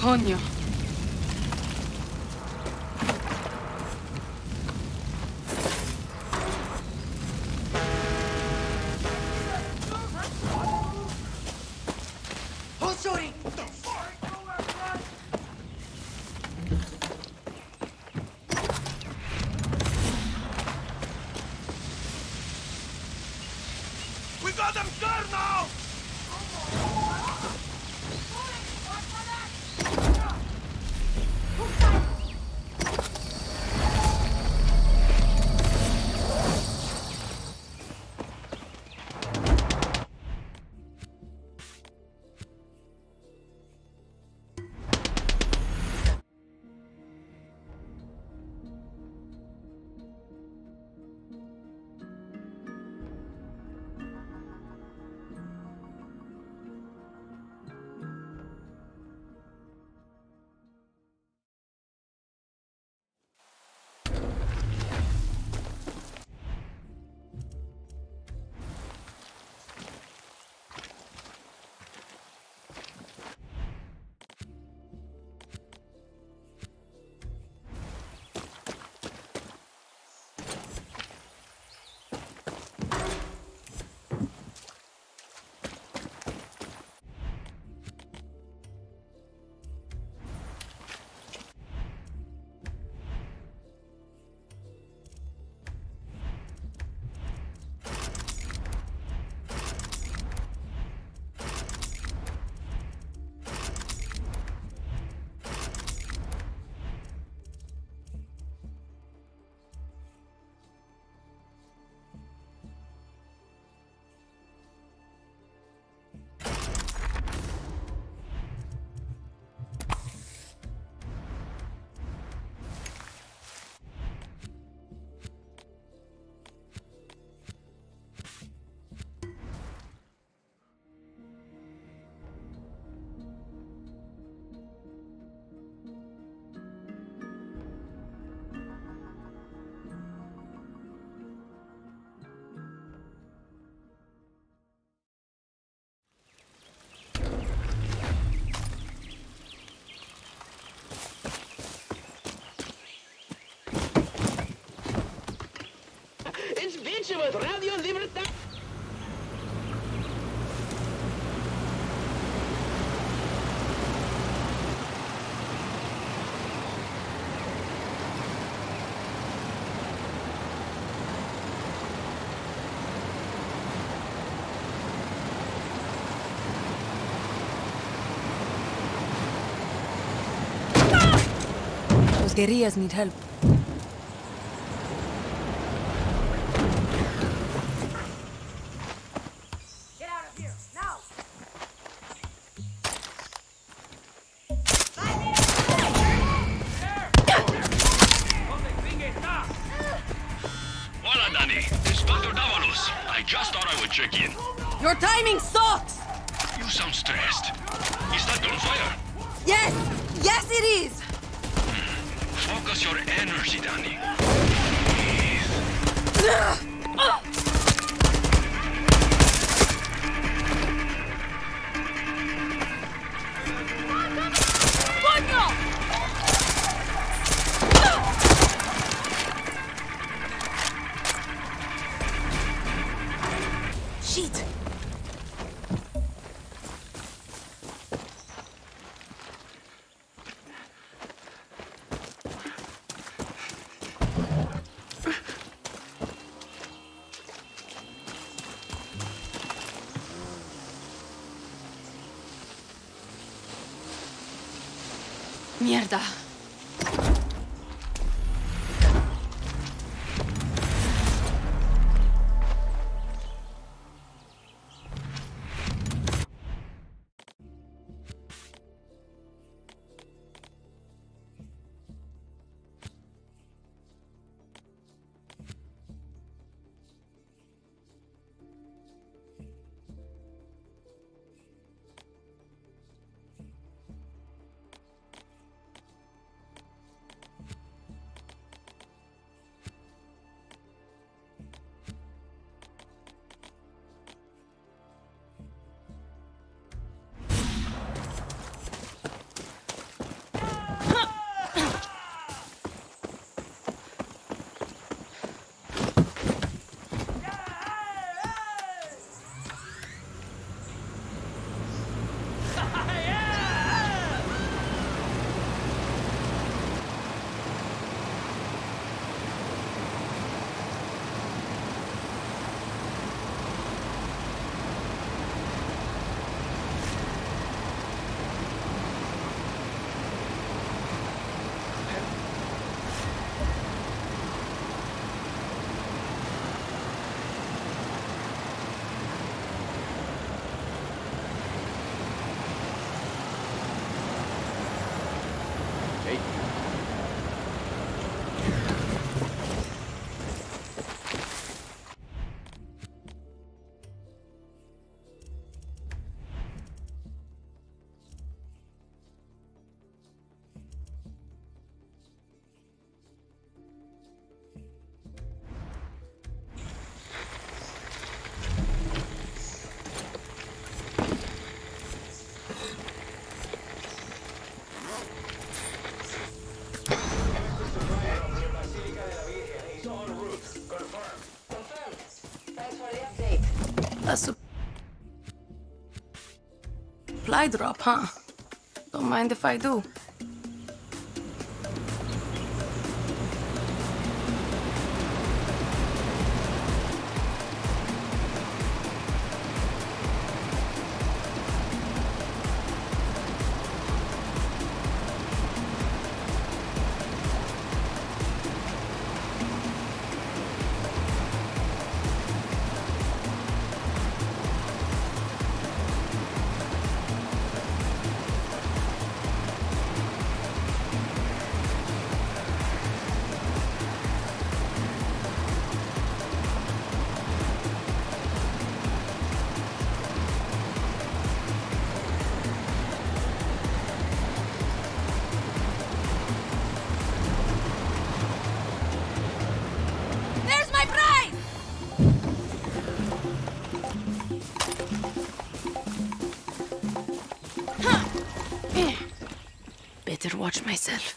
Coño. With Radio Libertad. Those guerrillas need help. It's Dr. Davalos. I just thought I would check in. Your timing sucks! You sound stressed. Is that gunfire? Yes! Yes, it is! Focus your energy, Dani. Please. Shit! Mierda. A supply drop, huh? Don't mind if I do. Better watch myself.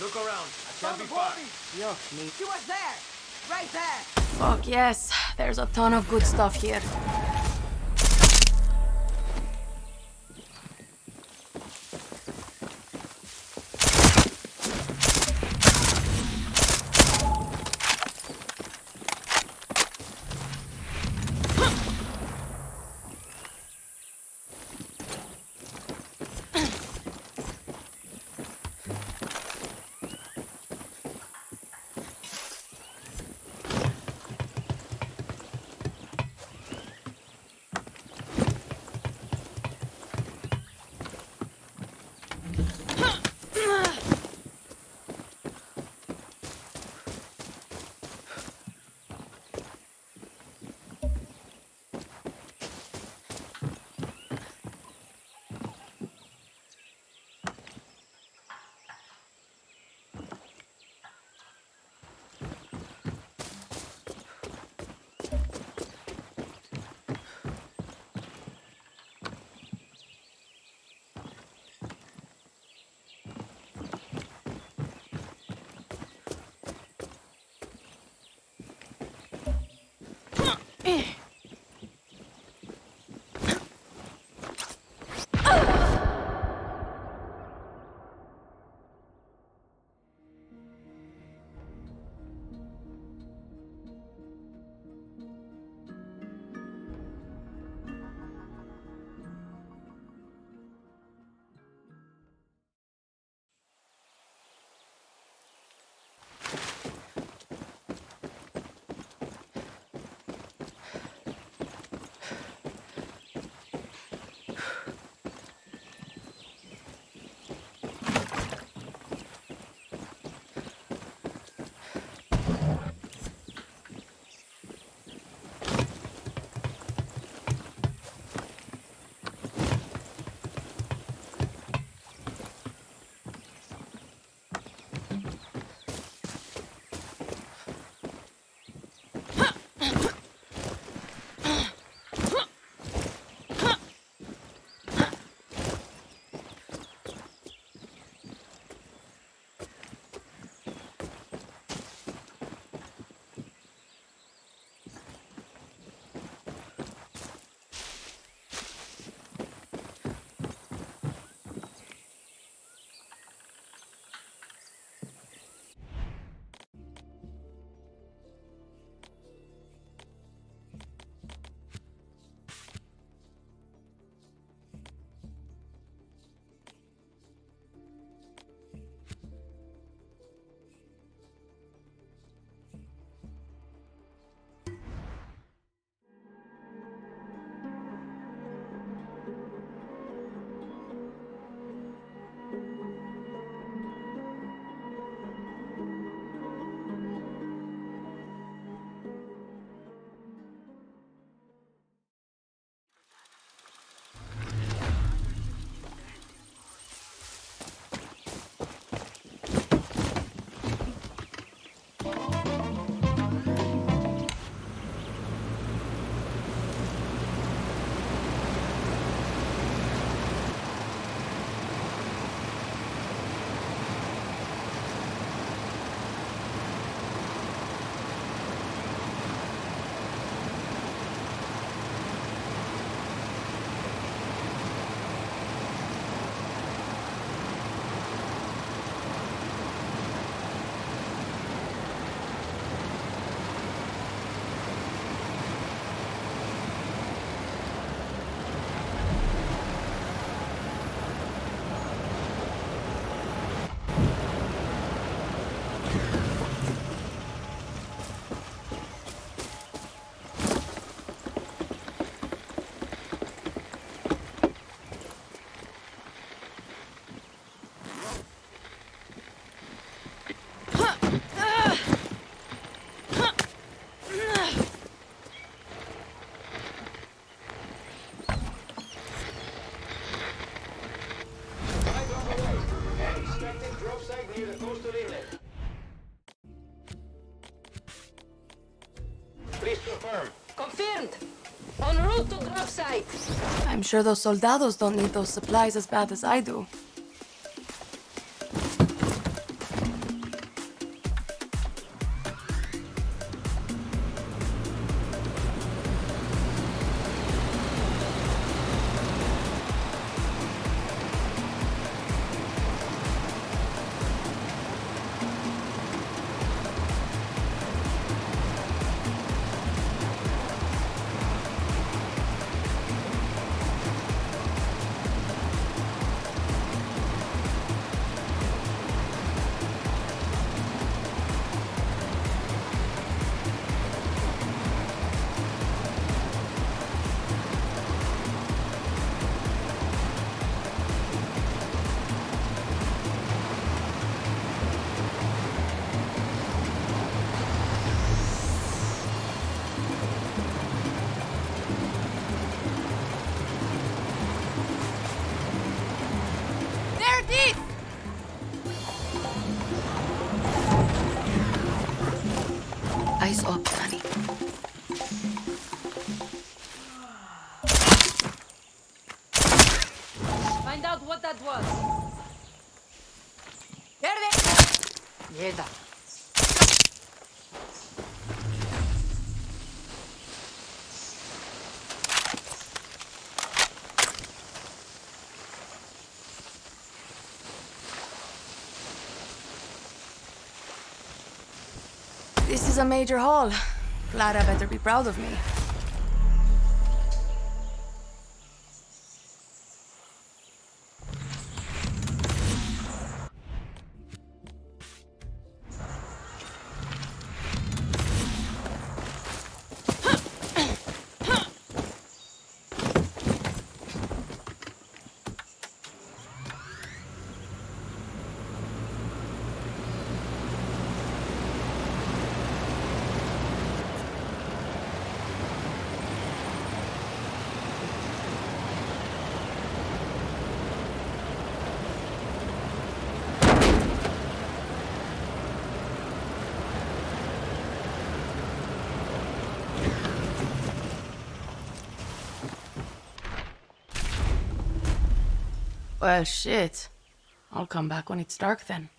Look around. I can't be far. She was there. Right there. Fuck yes. There's a ton of good stuff here. Confirmed. En route to drop site. I'm sure those soldados don't need those supplies as bad as I do. Eyes up, Dani. Find out what that was. There they are. This is a major haul. Clara better be proud of me. Well, shit. I'll come back when it's dark then.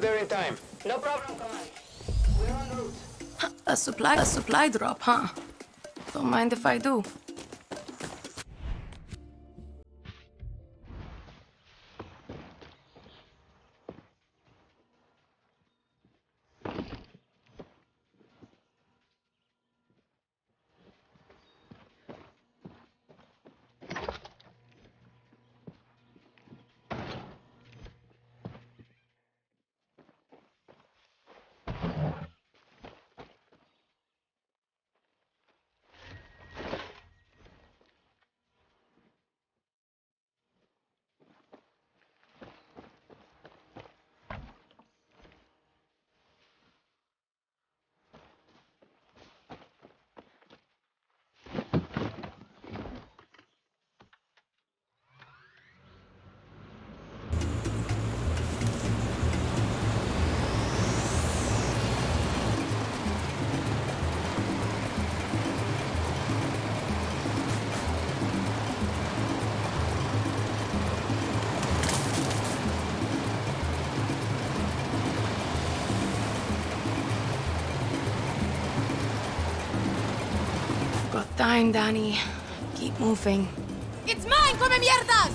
There in time. No problem, Command. We're en route. A supply drop, huh? Don't mind if I do. time, Dani. Keep moving. It's mine, come mierdas!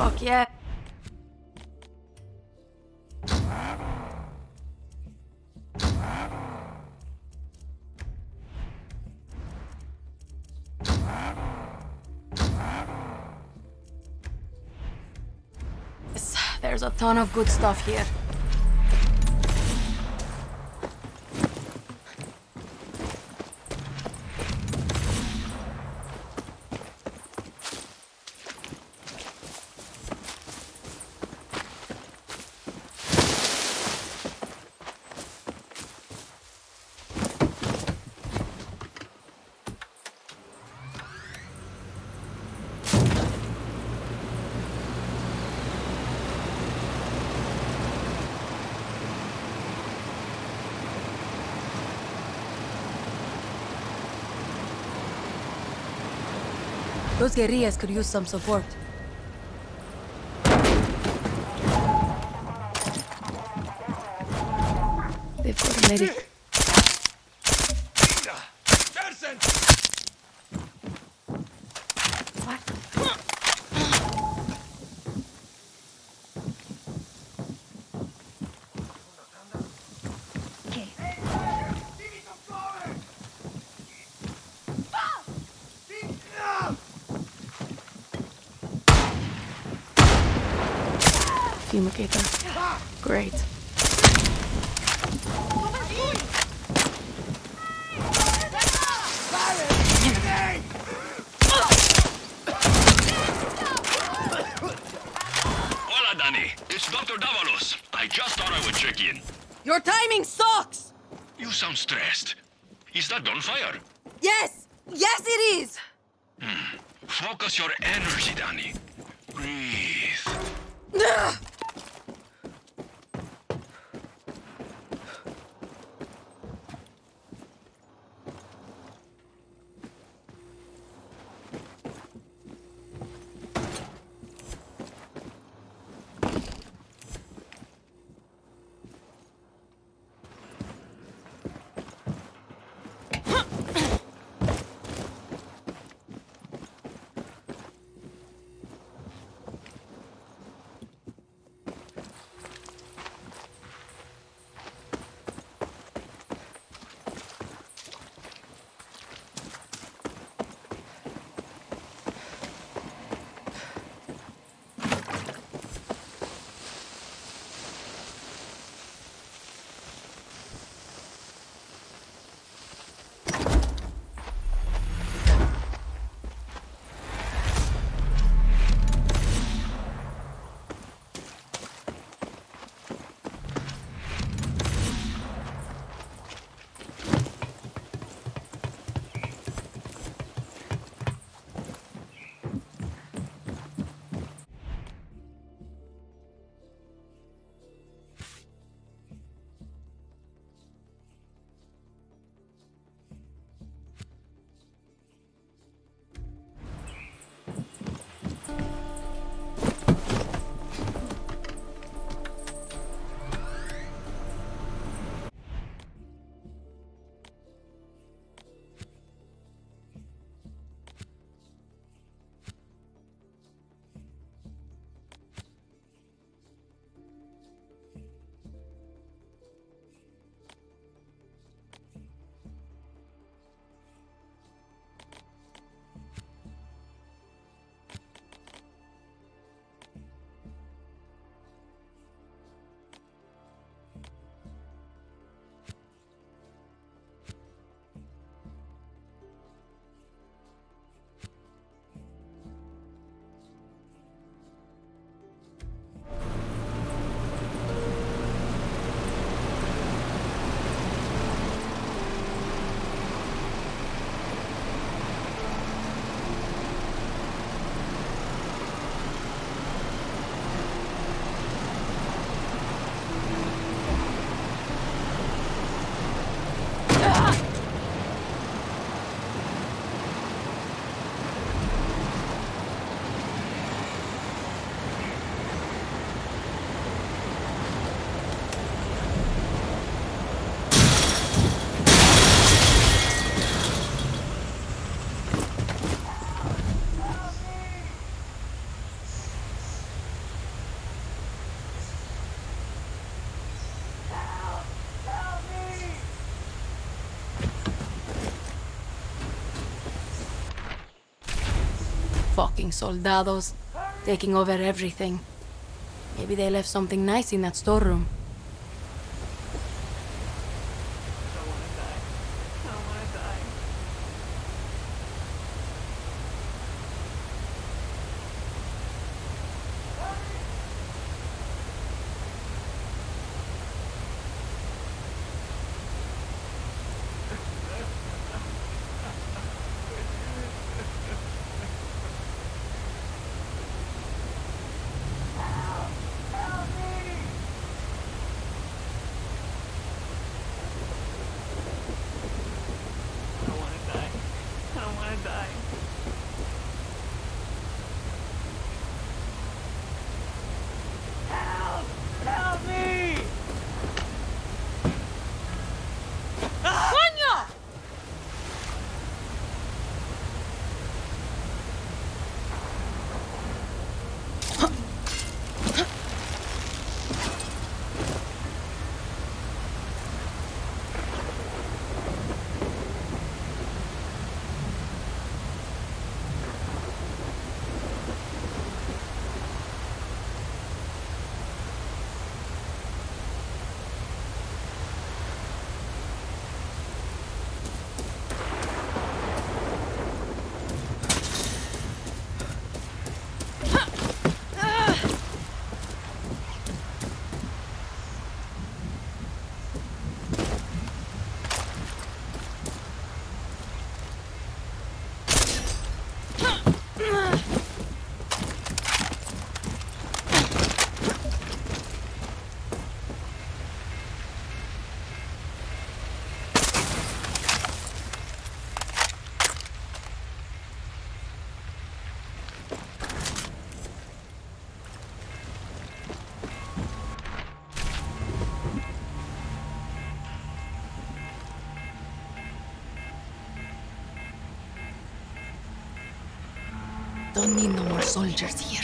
Fuck yeah. Yes, there's a ton of good stuff here. Those guerrillas could use some support. They've got a medic. Great. Hola, Dani. It's Dr. Davalos. I just thought I would check in. Your timing sucks! You sound stressed. Is that gunfire? Yes! Yes, it is! Focus your energy, Dani. Breathe. fucking soldados taking over everything. Maybe they left something nice in that storeroom. Don't need no more soldiers here.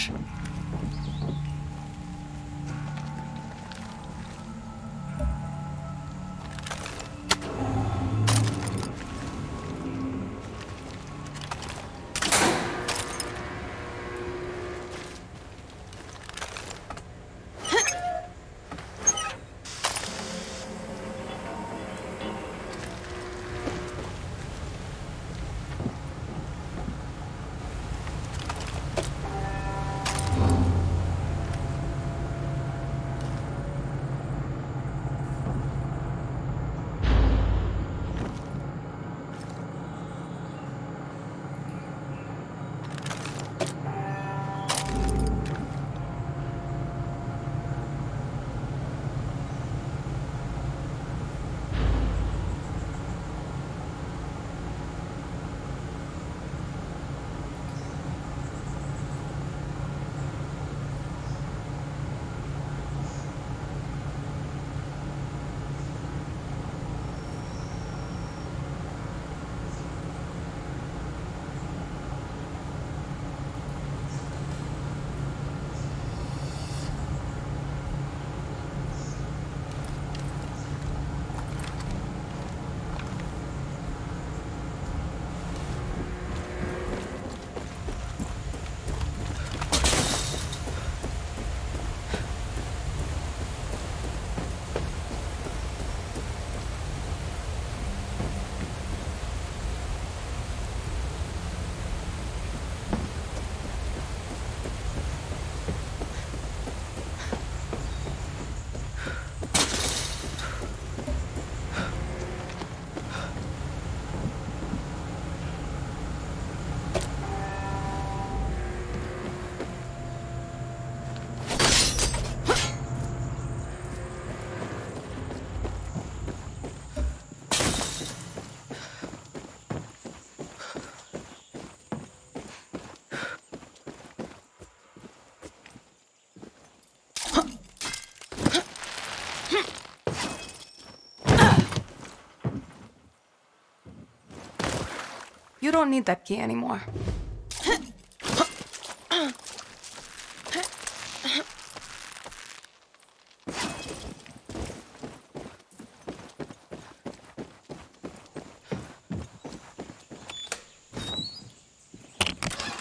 You don't need that key anymore.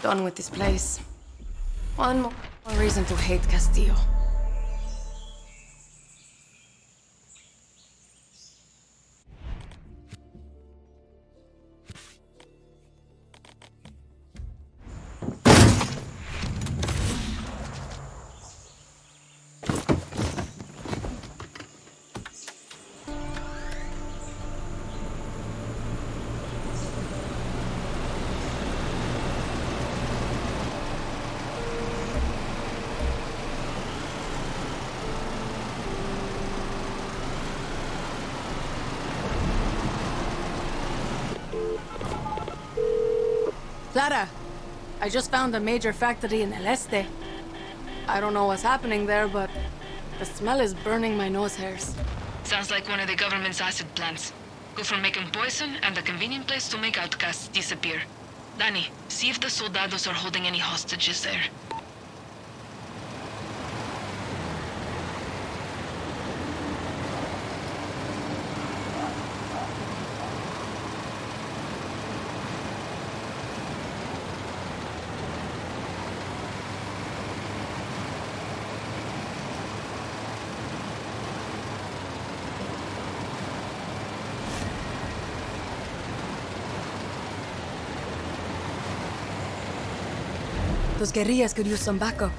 Done with this place. One more reason to hate Castillo. Clara, I just found a major factory in El Este. I don't know what's happening there, but the smell is burning my nose hairs. Sounds like one of the government's acid plants. Go from making poison and a convenient place to make outcasts disappear. Dani, see if the soldados are holding any hostages there. Those guerrillas could use some backup.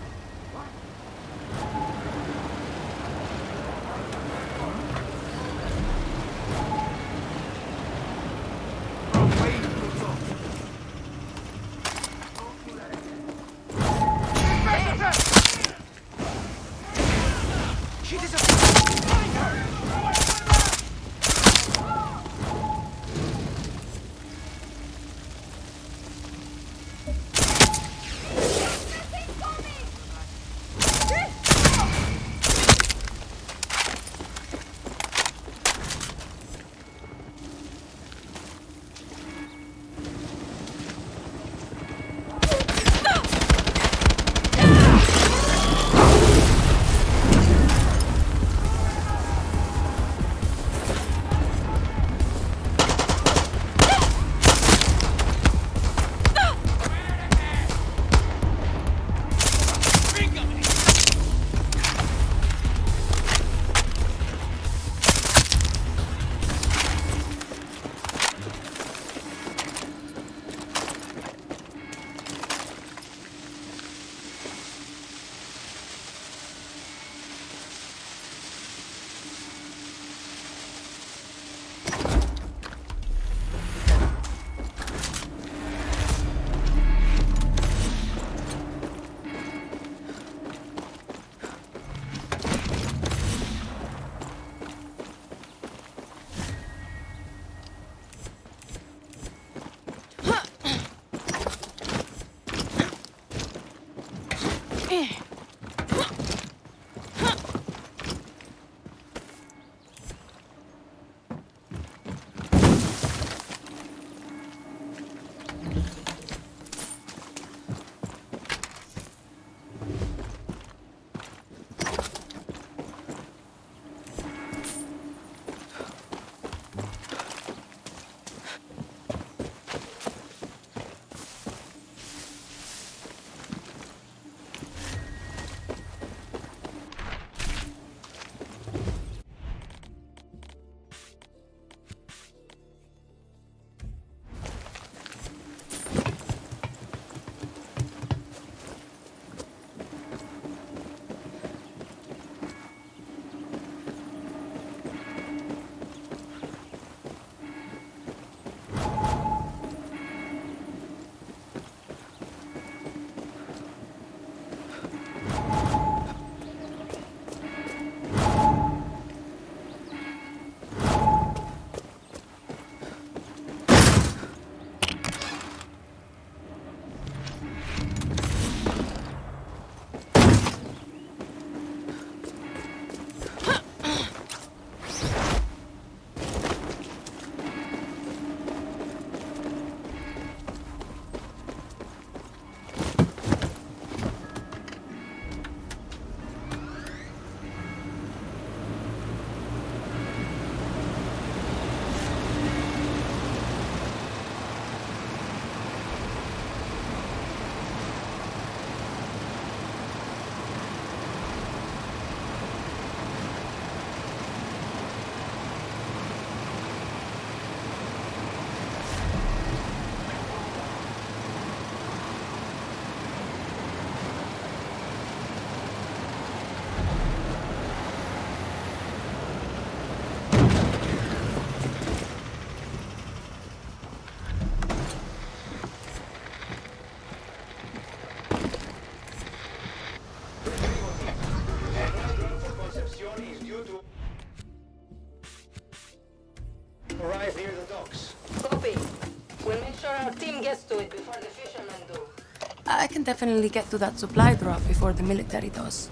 definitely get to that supply drop before the military does.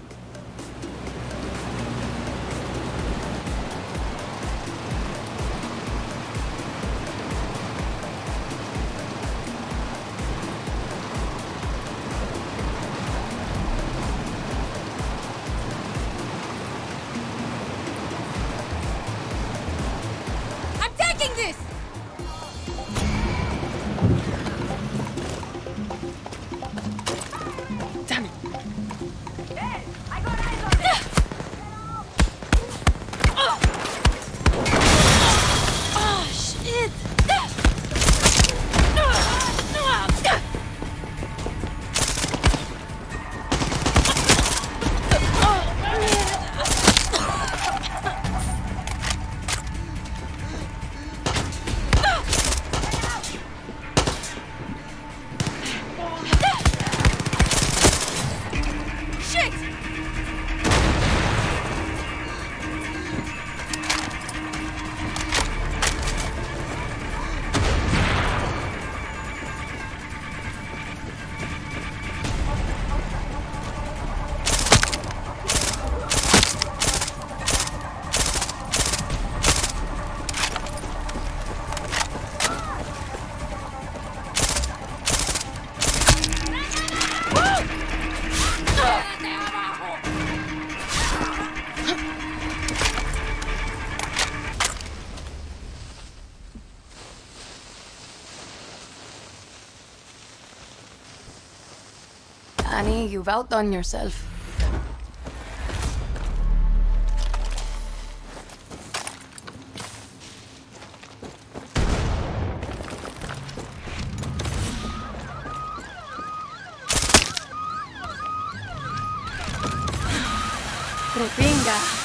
Dani, you've outdone yourself. Repinga.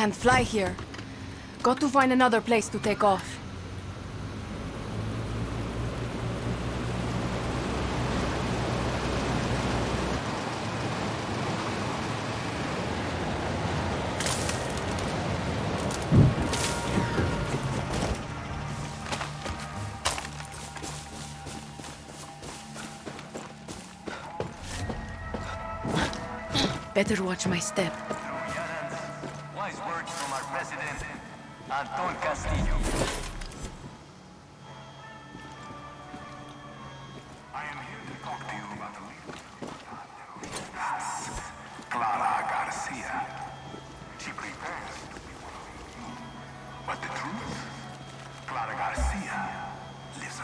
Can't fly here. Got to find another place to take off. Better watch my step. Antón Castillo. I am here to talk to you about the Clara Garcia. She prepares to be one of you. But the truth, Clara Garcia lives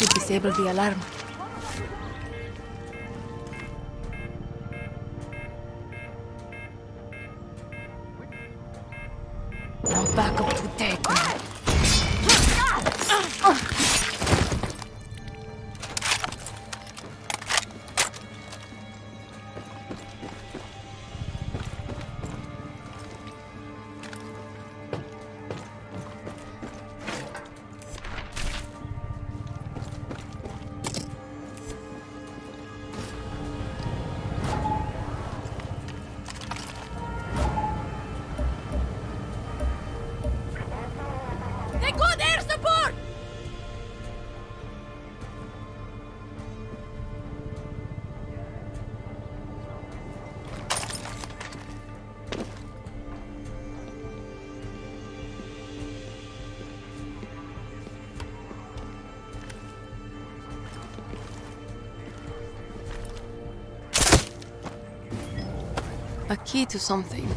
to disable the alarm. Now back up to deck. A key to something.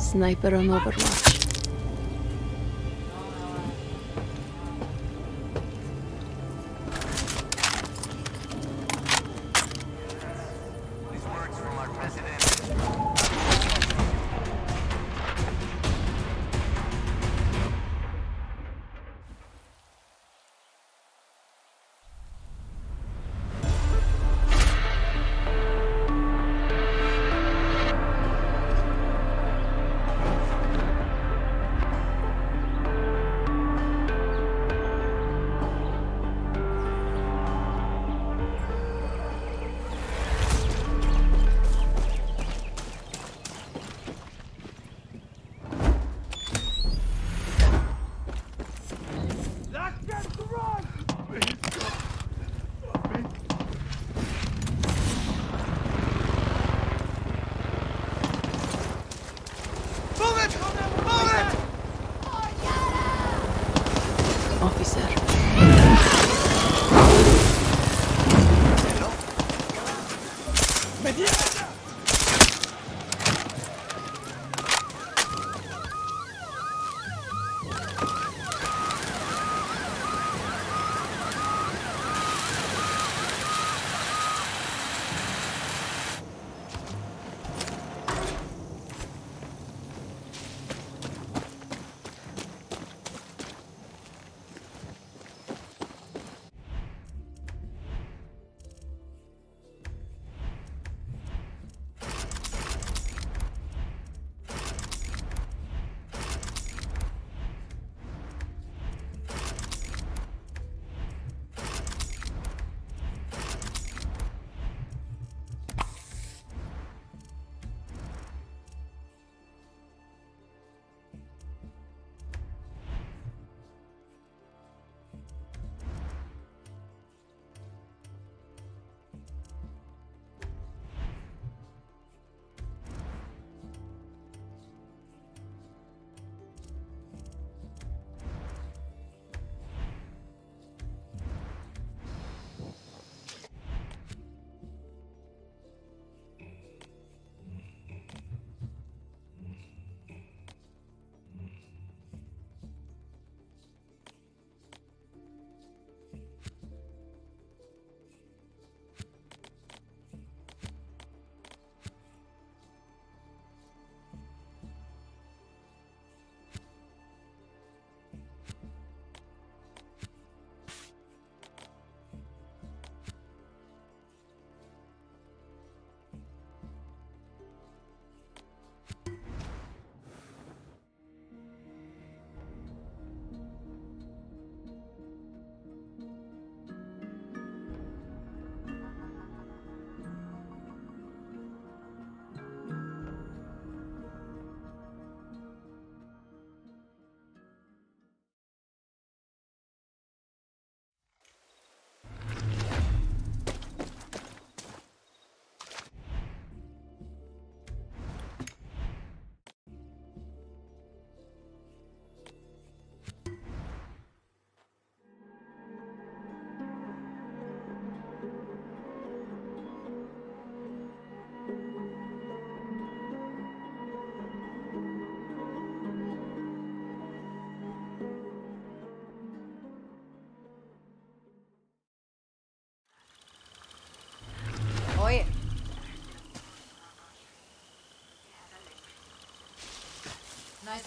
Sniper on overwatch.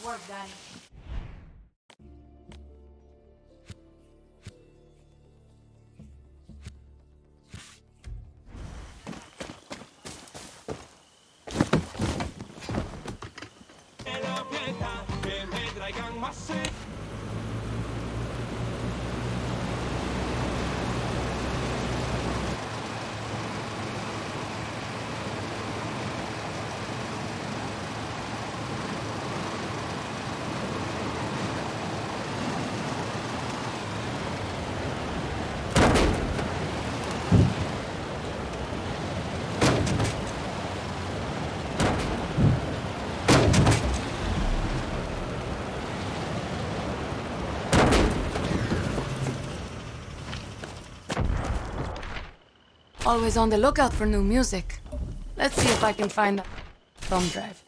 work, Dani. Que me traigan más sed. Always on the lookout for new music. Let's see if I can find a thumb drive.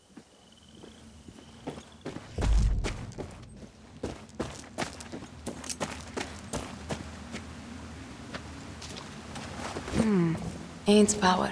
Ain't power.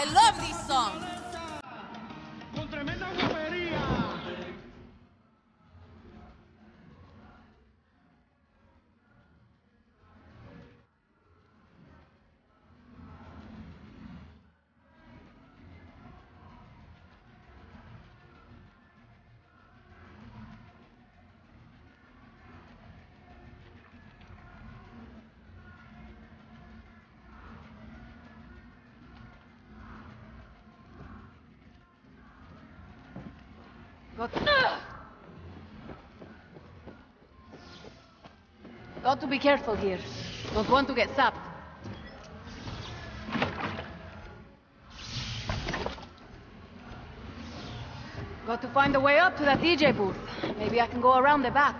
I love this song. Got to be careful here. Don't want to get zapped. Got to find a way up to that DJ booth. Maybe I can go around the back.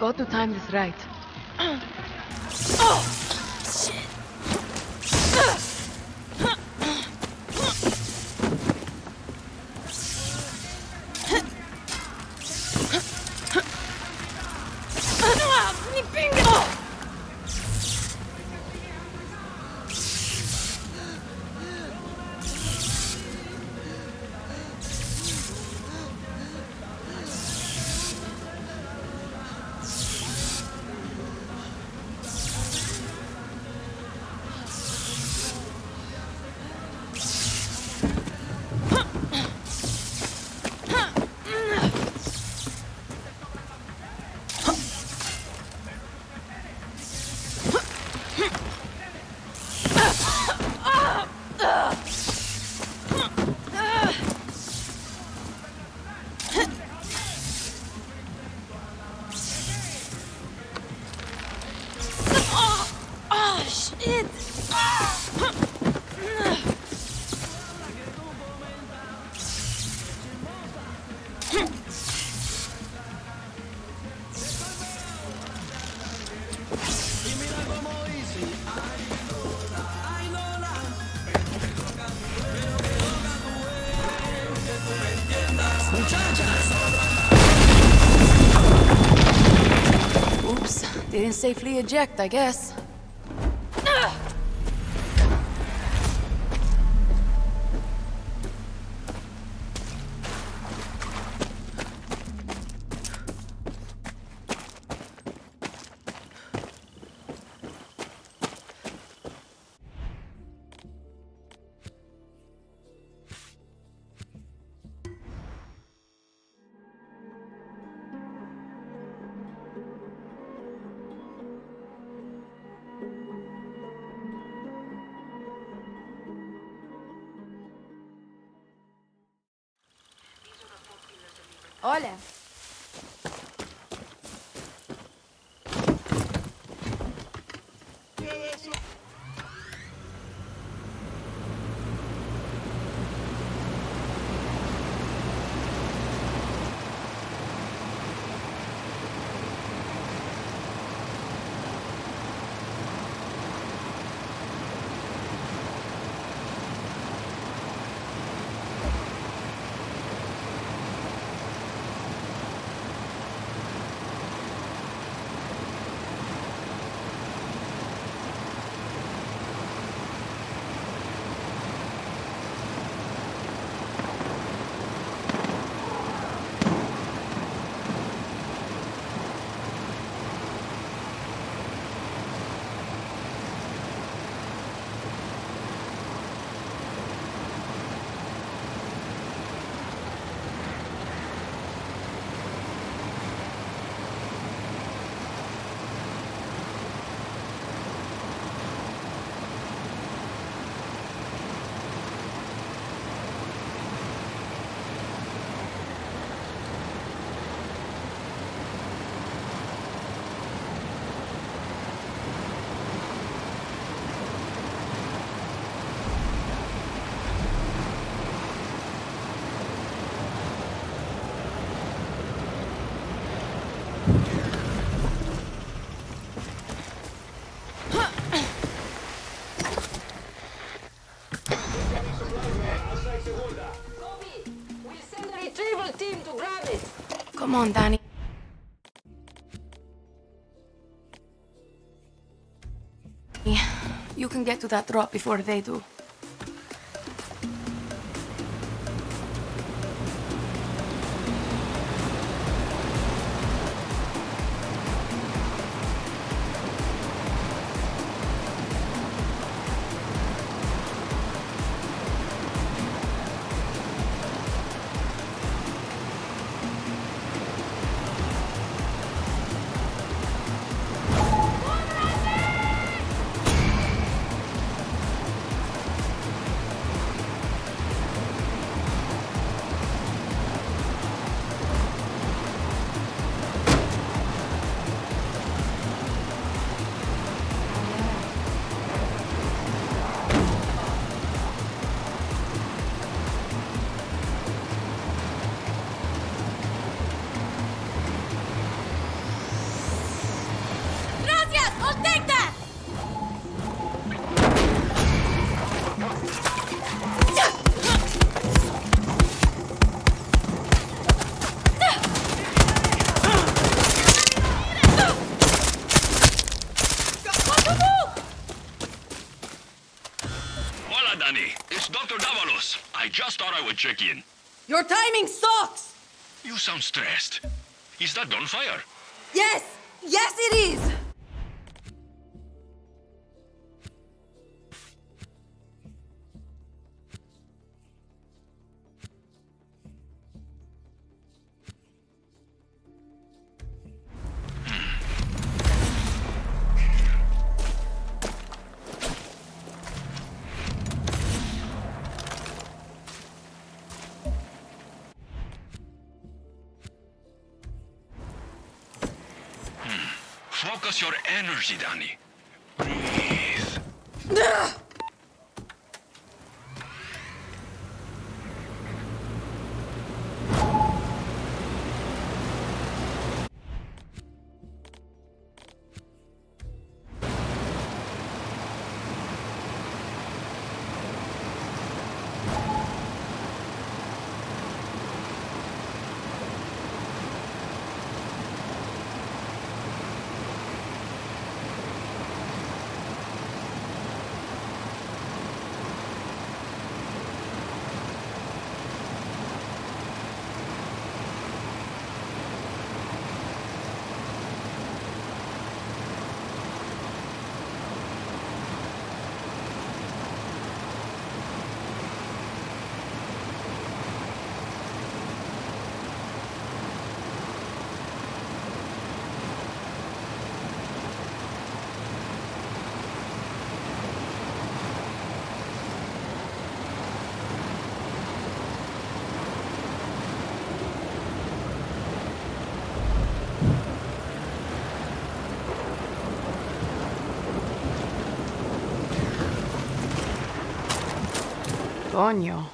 We've got to time this right. Oh! Shit. Didn't safely eject, I guess. Hola. Come on, Dani. You can get to that drop before they do. I'll take that! Hola, Dani. It's Dr. Davalos. I just thought I would check in. Your timing sucks! You sound stressed. Is that gunfire? Yes! Yes, it is! Focus your energy, Dani. Breathe. Coño.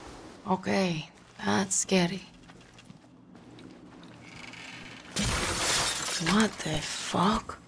Okay, that's scary. What the fuck?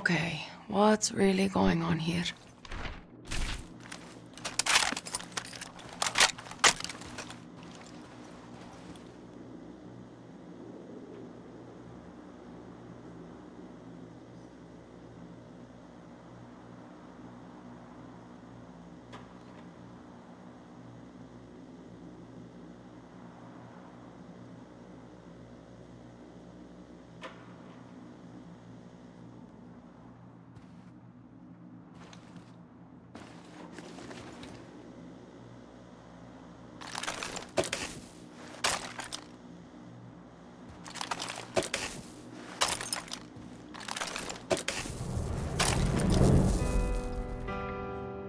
Okay, what's really going on here?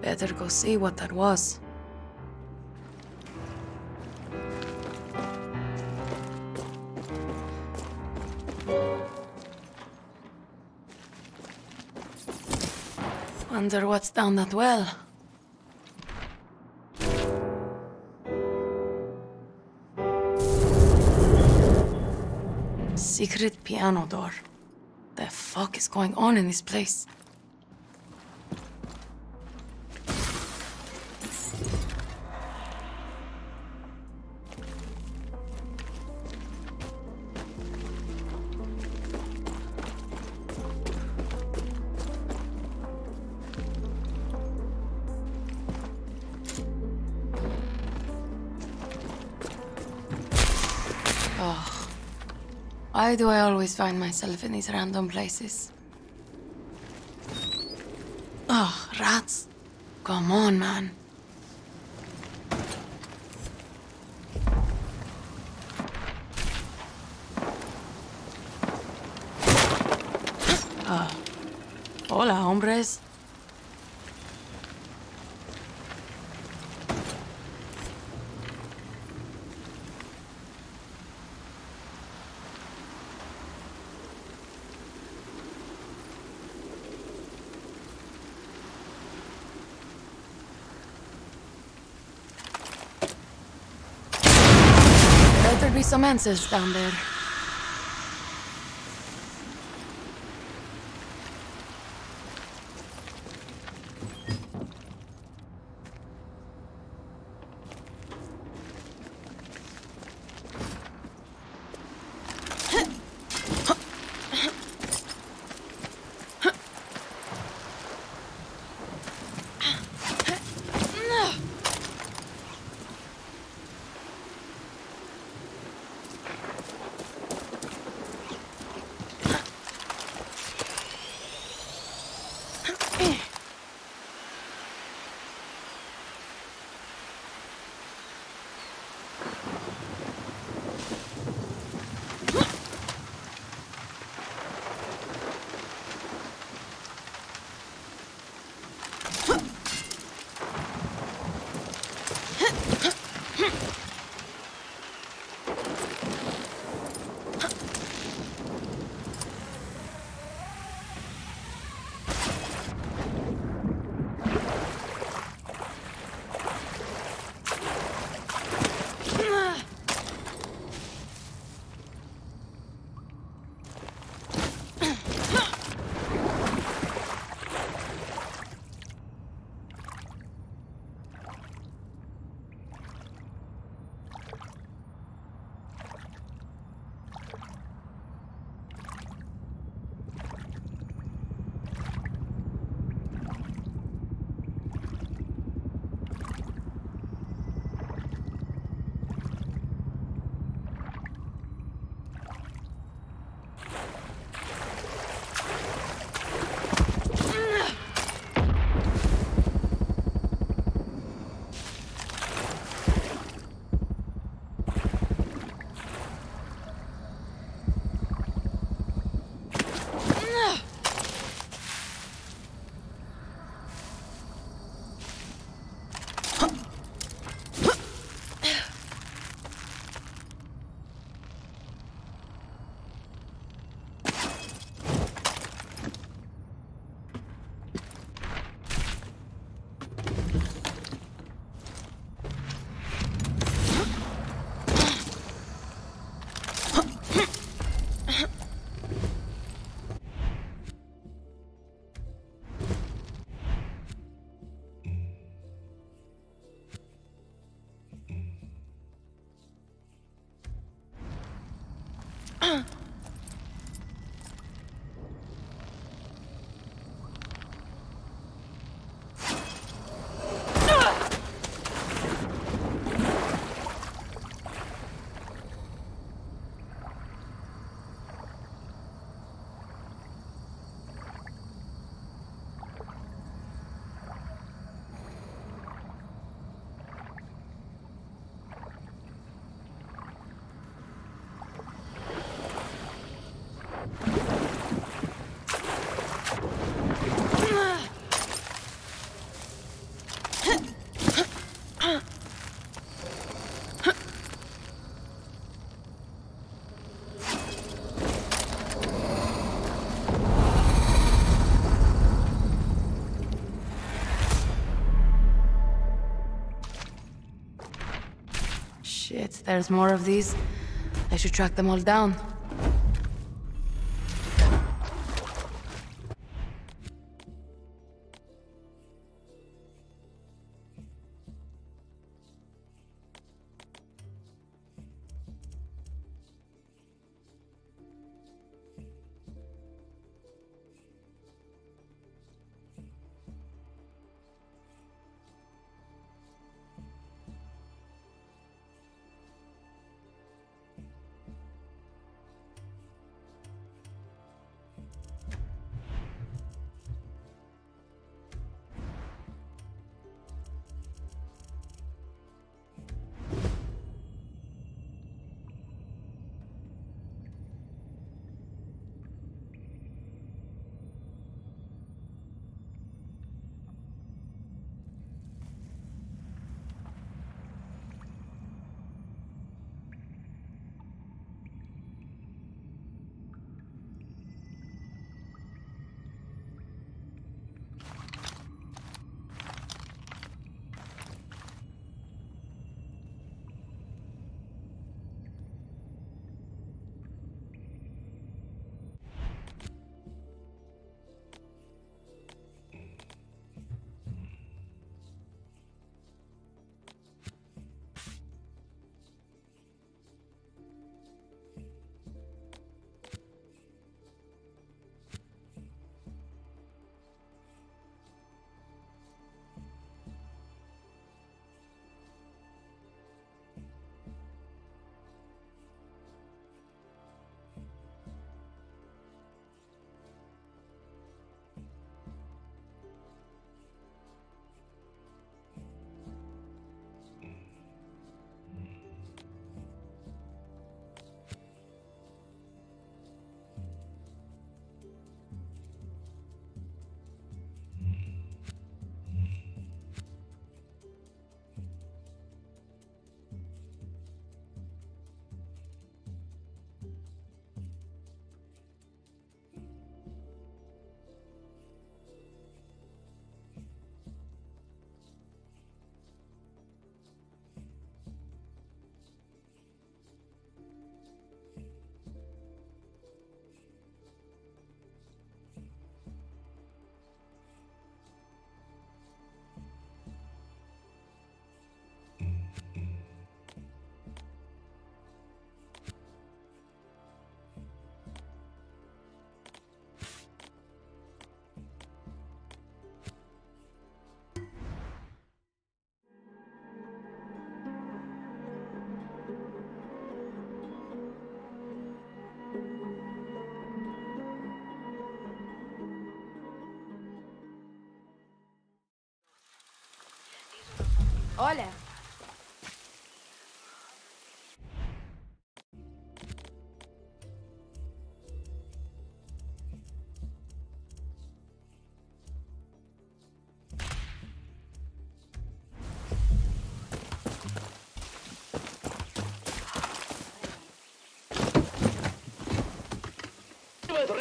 Better go see what that was. Wonder what's down that well. Secret piano door. The fuck is going on in this place? Oh, why do I always find myself in these random places? Oh, rats. Come on, man. Hola, hombres. Better be some answers down there. Shit, there's more of these. I should track them all down. Hola.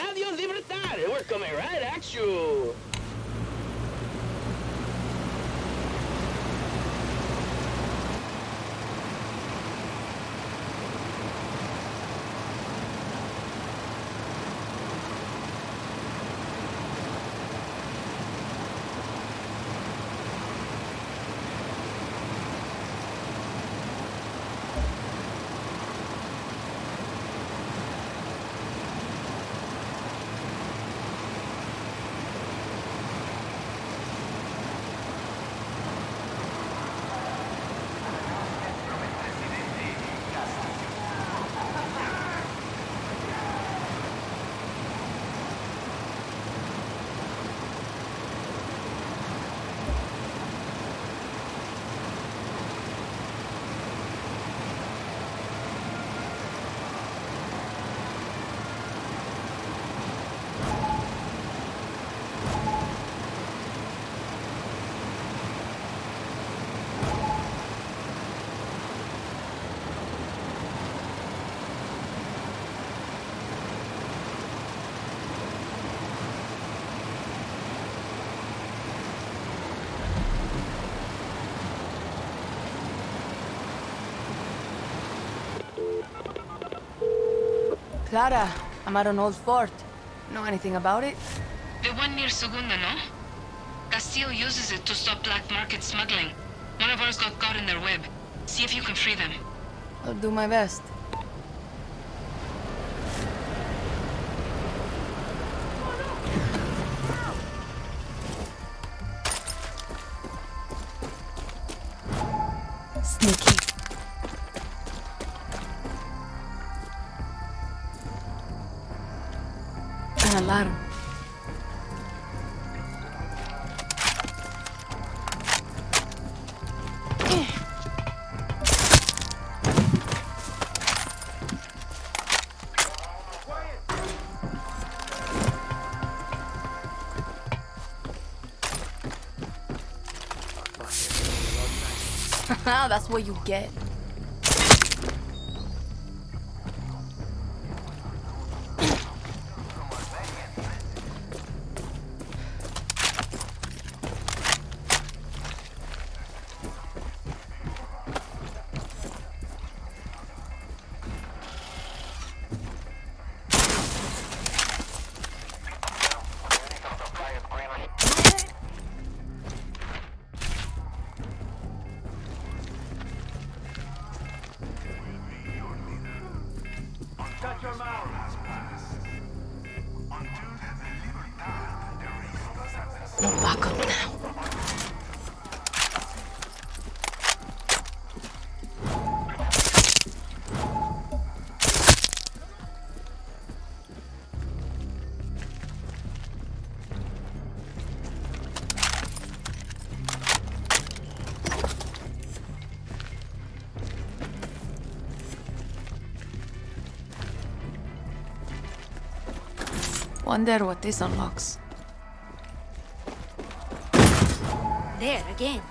Radio Libertad, and we're coming right at you. Clara, I'm at an old fort. Know anything about it? The one near Segunda, no? Castillo uses it to stop black market smuggling. One of ours got caught in their web. See if you can free them. I'll do my best. Alarm. That's what you get. Wonder what this unlocks. There again.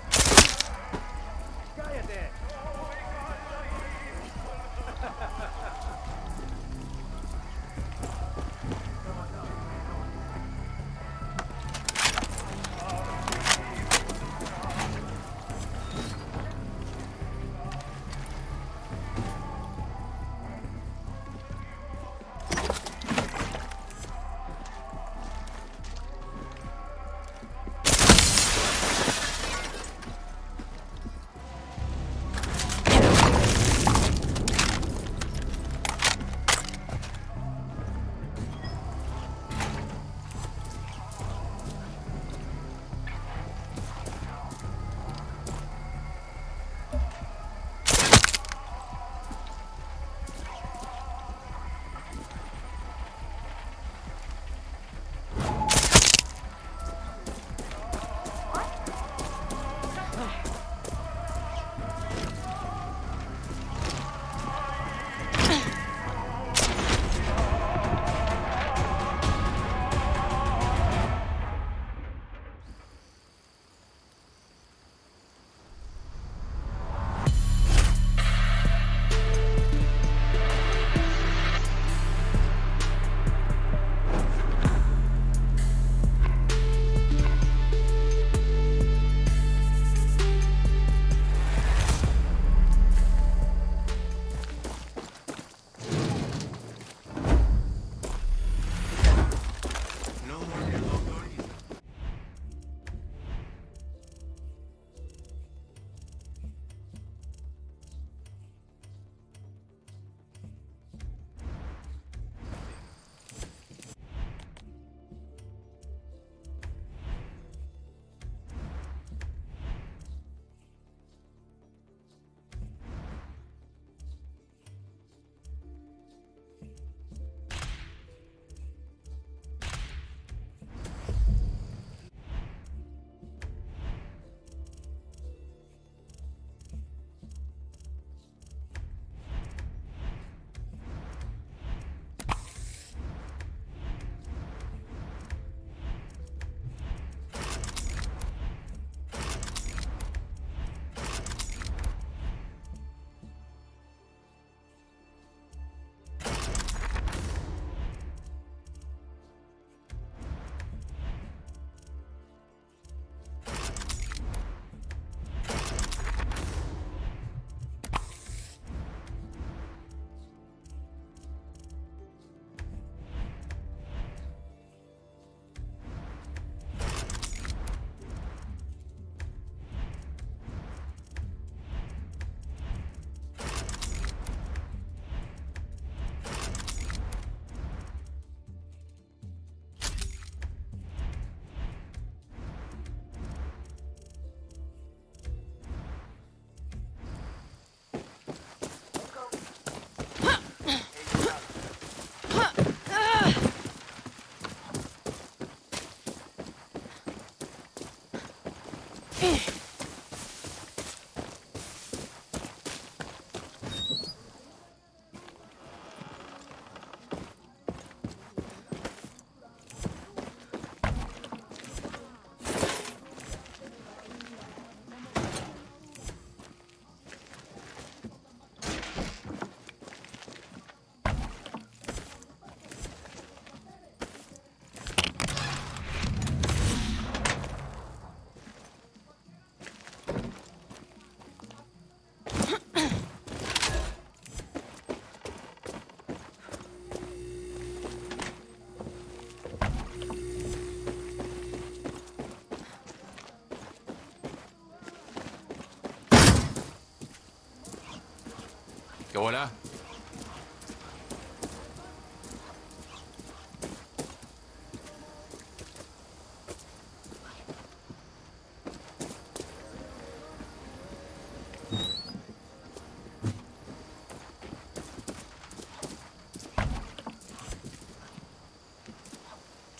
¿Qué bola?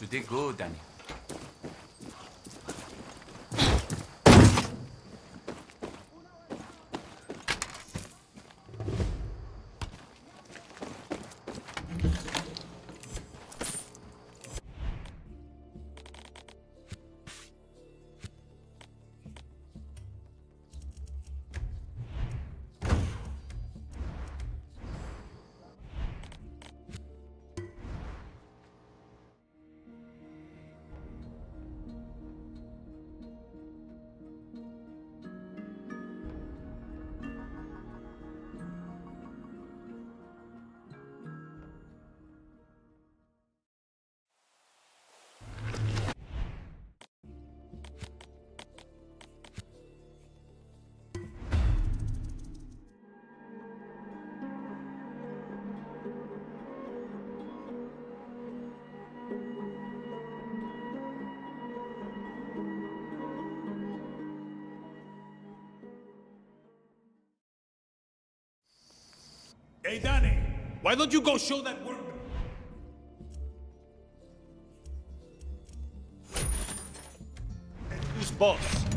You did good, Dani. Hey, Dani, why don't you go show that work? Who's boss?